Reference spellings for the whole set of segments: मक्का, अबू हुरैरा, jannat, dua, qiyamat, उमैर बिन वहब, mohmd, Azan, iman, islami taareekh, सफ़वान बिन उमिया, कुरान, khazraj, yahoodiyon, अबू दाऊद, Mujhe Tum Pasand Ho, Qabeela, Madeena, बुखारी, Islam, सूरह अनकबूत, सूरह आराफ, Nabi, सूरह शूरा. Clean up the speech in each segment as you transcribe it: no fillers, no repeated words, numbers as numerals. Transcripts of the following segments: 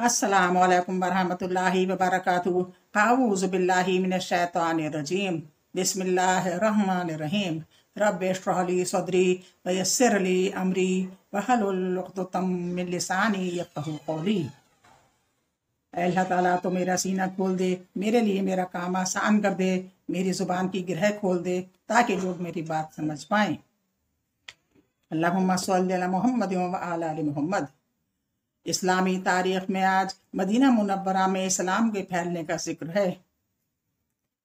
अस्सलामुअलैकुम वरहमतुल्लाहि वबरकातुहू। आऊज़ु बिल्लाहि मिनश्शैतानिर्रजीम। बिस्मिल्लाहिर्रहमानिर्रहीम। रब्बि इश्रह ली सदरी वयस्सिर ली अमरी वहलुल उक़्दतम मिन लिसानी यफ़क़हू क़ौली। अल्लाह ताला तो मेरा सीना खोल दे, मेरे लिए मेरा काम आसान कर दे, मेरी ज़ुबान की गिरह खोल दे ताकि लोग मेरी बात समझ पाएँ। अल्लाहुम्मा सल्लि अला मुहम्मद व आला अली मुहम्मद। इस्लामी तारीख में आज मदीना मुनव्वरा में इस्लाम के फैलने का जिक्र है।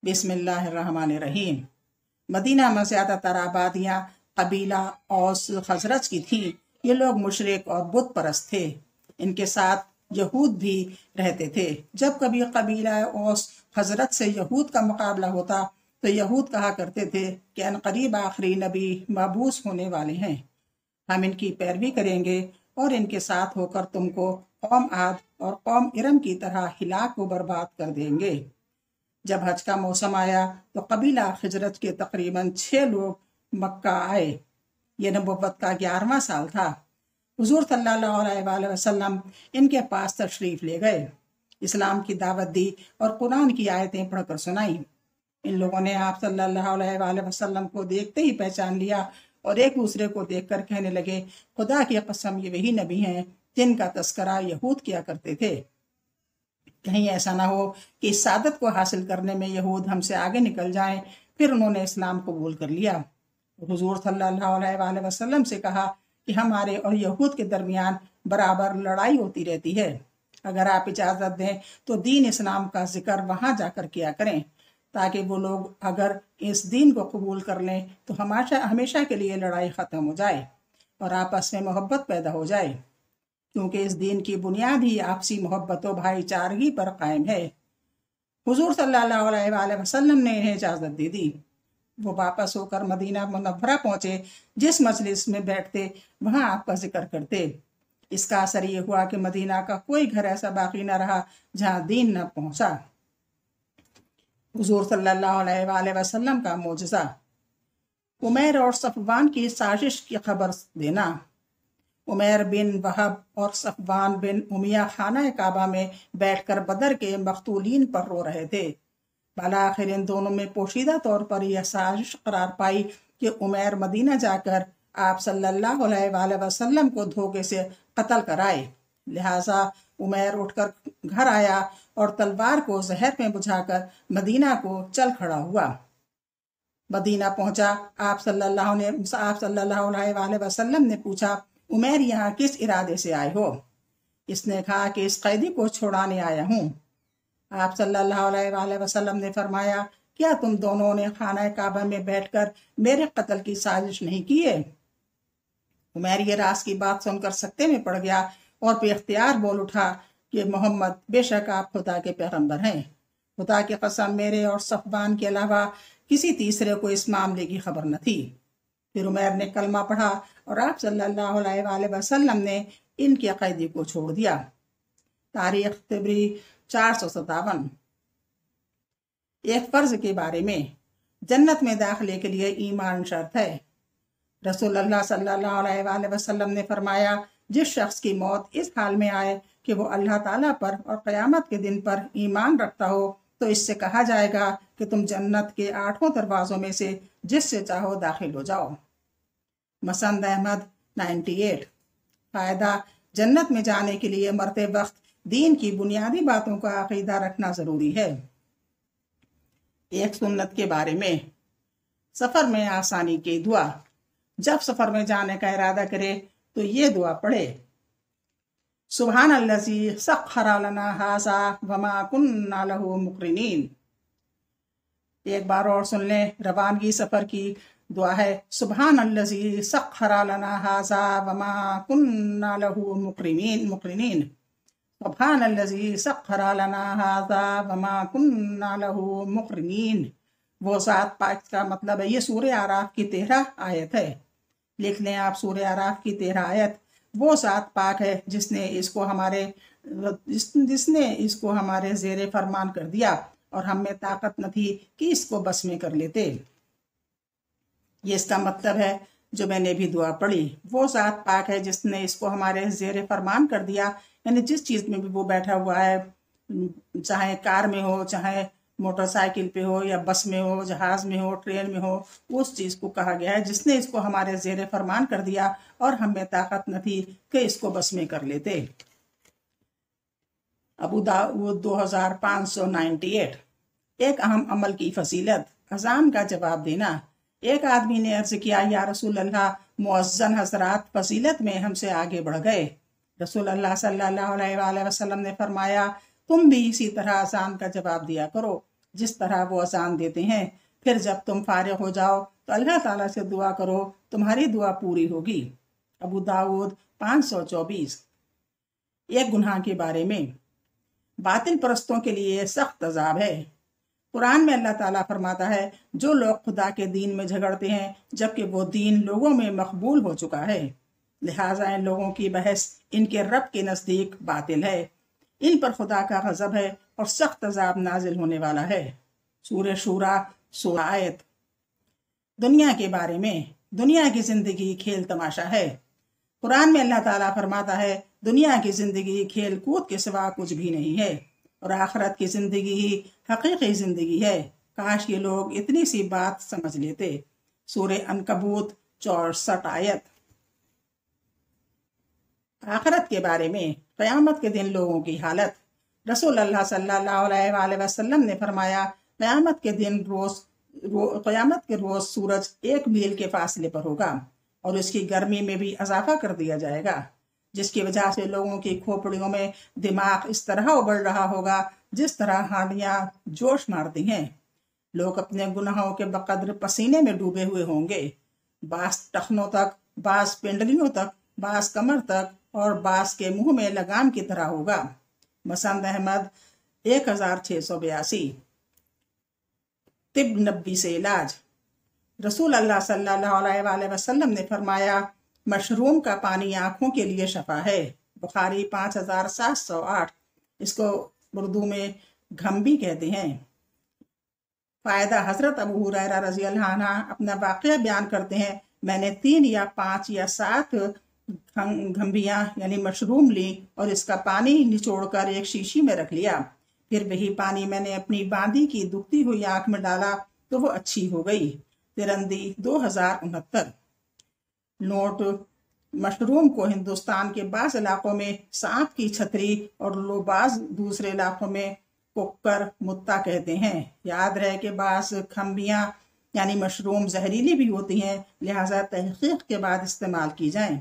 बिस्मिल्लाहिर्रहमानिर्रहीम। मदीना में ज़्यादातर आबादियाँ कबीला औस खजरज की थीं। ये लोग मुशरिक और बुत परस्त थे। इनके साथ यहूद भी रहते थे। जब कभी कबीला औस खजरज से यहूद का मुकाबला होता तो यहूद कहा करते थे कि अनकरीब आखिरी नबी मबूस होने वाले हैं, हम इनकी पैरवी करेंगे और इनके साथ होकर तुमको कौम आद और कौम इरम की तरह हिलाक को बर्बाद कर देंगे। जब हज का मौसम आया तो कबीला खजरज के तकरीबन 6 लोग मक्का आए। यह नबुव्वत का 11वां साल था। हुजूर सल्लल्लाहु अलैहि वसल्लम इनके पास तशरीफ ले गए, इस्लाम की दावत दी और कुरान की आयतें पढ़कर सुनाई। इन लोगों ने आप सल्लल्लाहु अलैहि वसल्लम को देखते ही पहचान लिया और एक दूसरे को देखकर कहने लगे, खुदा की कसम ये वही नबी हैं जिनका तस्करा यहूद किया करते थे। कहीं ऐसा ना हो कि इस सादत को हासिल करने में यहूद हमसे आगे निकल जाएं। फिर उन्होंने इस्लाम कबूल कर लिया। हुजूर सल्लल्लाहु अलैहि वसल्लम से कहा कि हमारे और यहूद के दरमियान बराबर लड़ाई होती रहती है, अगर आप इजाज़त दें तो दीन इस्लाम का जिक्र वहाँ जाकर किया करें ताकि वो लोग अगर इस दीन को कबूल कर लें तो हमारा हमेशा के लिए लड़ाई ख़त्म हो जाए और आपस में मोहब्बत पैदा हो जाए, क्योंकि इस दीन की बुनियाद ही आपसी मोहब्बत और भाईचारगी पर कायम है। हुजूर सल्लल्लाहु अलैहि वसल्लम ने इन्हें इजाज़त दे दी। वो वापस होकर मदीना मुनव्वरा पहुँचे। जिस मजलिस में बैठते वहाँ आपका जिक्र करते। इसका असर ये हुआ कि मदीना का कोई घर ऐसा बाकी न रहा जहाँ दीन न पहुँचा। हुजूर सल्लल्लाहु अलैहि वसल्लम का मोजज़ा। उमैर और सफ़वान की साजिश की खबर देना। उमैर बिन वहब और सफ़वान बिन उमिया खाना काबा में बैठकर बदर के मकतूलीन पर रो रहे थे। बालाखिर इन दोनों में पोशीदा तौर पर यह साजिश करार पाई कि उमैर मदीना जाकर आप सल्लल्लाहु अलैहि वसल्लम को धोखे से कत्ल कराए। लिहाजा उमैर उठकर घर आया और तलवार को जहर में बुझाकर मदीना को चल खड़ा हुआ। मदीना पहुंचा। आप सल्लल्लाहु अलैहि वसल्लम ने पूछा, उमैर यहाँ किस इरादे से आए हो? इसने कहा कि इस कैदी को छुड़ाने आया हूँ। आप सल्लल्लाहु अलैहि वसल्लम ने फरमाया, क्या तुम दोनों ने खाना काबा में बैठकर मेरे कत्ल की साजिश नहीं की है? उमैर ये रास की बात सुनकर सकते में पड़ गया और बेख्तियार बोल उठा कि मोहम्मद, बेशक आप खुदा के पैगम्बर हैं। खुदा के कसम, मेरे और सफ़वान के अलावा किसी तीसरे को इस मामले की खबर न थी। फिर उमैर ने कलमा पढ़ा और आप सल्लल्लाहु अलैहि वसल्लम ने इनके कैदी को छोड़ दिया। तारीख तिबरी 457। एक फर्ज के बारे में। जन्नत में दाखिले के लिए ईमान शर्त है। रसूलुल्लाह सल्लल्लाहु अलैहि वसल्लम ने फरमाया, जिस शख्स की मौत इस हाल में आए कि वो अल्लाह ताला पर और क़यामत के दिन पर ईमान रखता हो तो इससे कहा जाएगा कि तुम जन्नत के 8 दरवाज़ों में से जिससे चाहो दाखिल हो जाओ। मसंद अहमद 98। फ़ायदा। जन्नत में जाने के लिए मरते वक्त दीन की बुनियादी बातों का अक़ीदा रखना ज़रूरी है। एक सुन्नत के बारे में। सफ़र में आसानी की दुआ। जब सफ़र में जाने का इरादा करे तो ये दुआ पढ़े, सुबहानल्लज़ी सख्खरा लना हाज़ा वमा कुन्ना लहू मुक़रिनीन। एक बार और सुन लें, रवानगी सफ़र की दुआ है। सुबहानल्लज़ी सख्खरा लना हाज़ा वमा कुन्ना लहू मुक़रिनीन। सुबहानल्लज़ी सख्खरा लना हाज़ा वमा कुन्ना लहू मुक़रिनीन। वो सात पाक का मतलब है। ये सूरह आराफ की 13 आयत है। लिख लें आप, सूरह आराफ की 13 आयत वो सात पाक है जिसने इसको हमारे जेरे फरमान कर दिया और हम में ताकत न थी कि इसको बस में कर लेते। ये इसका मतलब है जो मैंने भी दुआ पढ़ी। वो सात पाक है जिसने इसको हमारे जेरे फरमान कर दिया, यानी जिस चीज़ में भी वो बैठा हुआ है, चाहे कार में हो, चाहे मोटरसाइकिल पे हो, या बस में हो, जहाज में हो, ट्रेन में हो, उस चीज़ को कहा गया है जिसने इसको हमारे ज़ेरे फरमान कर दिया और हमें ताकत न थी कि इसको बस में कर लेते। अबू दाऊद 2598। एक अहम अमल की फजीलत, अजान का जवाब देना। एक आदमी ने अर्ज किया, या रसूल अल्लाह, मुअज्जन हजरात फजीलत में हमसे आगे बढ़ गए। रसूल अल्लाह सल्लल्लाहु अलैहि वसल्लम ने फरमाया, तुम भी इसी तरह अजान का जवाब दिया करो जिस तरह वो अजान देते हैं। फिर जब तुम फारिग हो जाओ तो अल्लाह ताला से दुआ करो, तुम्हारी दुआ पूरी होगी। अबू दाऊद 524। एक गुनाह के बारे में, बातिल परस्तों के लिए सख्त अजाब है। कुरान में अल्लाह ताला फरमाता है, जो लोग खुदा के दीन में झगड़ते हैं जबकि वो दीन लोगों में मकबूल हो चुका है, लिहाजा इन लोगों की बहस इनके रब के नज़दीक बातिल है। इन पर खुदा का गजब है और सख्त अजाब नाजिल होने वाला है। सूरह शूरा 16 आयत। दुनिया के बारे में, दुनिया की जिंदगी खेल तमाशा है। कुरान में अल्लाह ताला फरमाता है, दुनिया की जिंदगी खेल कूद के सिवा कुछ भी नहीं है और आखिरत की जिंदगी ही हकीकी जिंदगी है। काश ये लोग इतनी सी बात समझ लेते। सूरह अनकबूत 64 आयत। आखिरत के बारे में, क़यामत के दिन लोगों की हालत। रसूल अल्लाह सल्लल्लाहु अलैहि वसल्लम ने फरमाया, क़यामत के रोज़ सूरज 1 मील के फासले पर होगा और उसकी गर्मी में भी इजाफा कर दिया जाएगा, जिसकी वजह से लोगों की खोपड़ियों में दिमाग इस तरह उबल रहा होगा जिस तरह हांडियाँ जोश मारती हैं। लोग अपने गुनाहों के बकदर पसीने में डूबे हुए होंगे। बास टखनों तक, बास पिंडलियों तक, बास कमर तक और बास के मुंह में लगाम की तरह होगा। मसंद अहमद 1682। तिब नब्बी से इलाज। रसूल अल्लाह सल्लल्लाहु अलैहि वसल्लम ने फरमाया, मशरूम का पानी आँखों के लिए शफा है। बुखारी 5708। इसको उर्दू में घम्बी कहते हैं। फ़ायदा, हजरत अबू हुरैरा रज़ियल्लाहु अन्हु अपना वाक़या बयान करते हैं, मैंने 3 या 5 या 7 घम्बियाँ यानी मशरूम ली और इसका पानी निचोड़कर एक शीशी में रख लिया। फिर वही पानी मैंने अपनी बांदी की दुखती हुई आंख में डाला तो वो अच्छी हो गई। तिरंदी 2069। नोट, मशरूम को हिंदुस्तान के बाज इलाकों में सांप की छतरी और लोबाज दूसरे इलाकों में कुक्कर मुत्ता कहते हैं। याद रहे कि बाज खम्बियाँ यानी मशरूम जहरीली भी होती हैं, लिहाजा तहकीक के बाद इस्तेमाल की जाएं।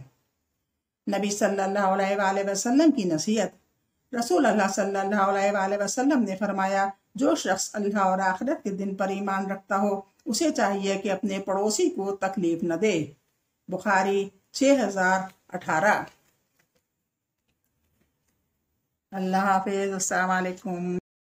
नबी सल्लल्लाहु अलैहि वसल्लम की नसीहत। रसूल अल्लाह सल्लल्लाहु अलैहि वसल्लम ने फरमाया, जो शख्स अल्लाह और आखिरत के दिन पर ईमान रखता हो उसे चाहिए कि अपने पड़ोसी को तकलीफ न दे। बुखारी 6018। अल्लाह हाफिज। अस्सलाम वालेकुम।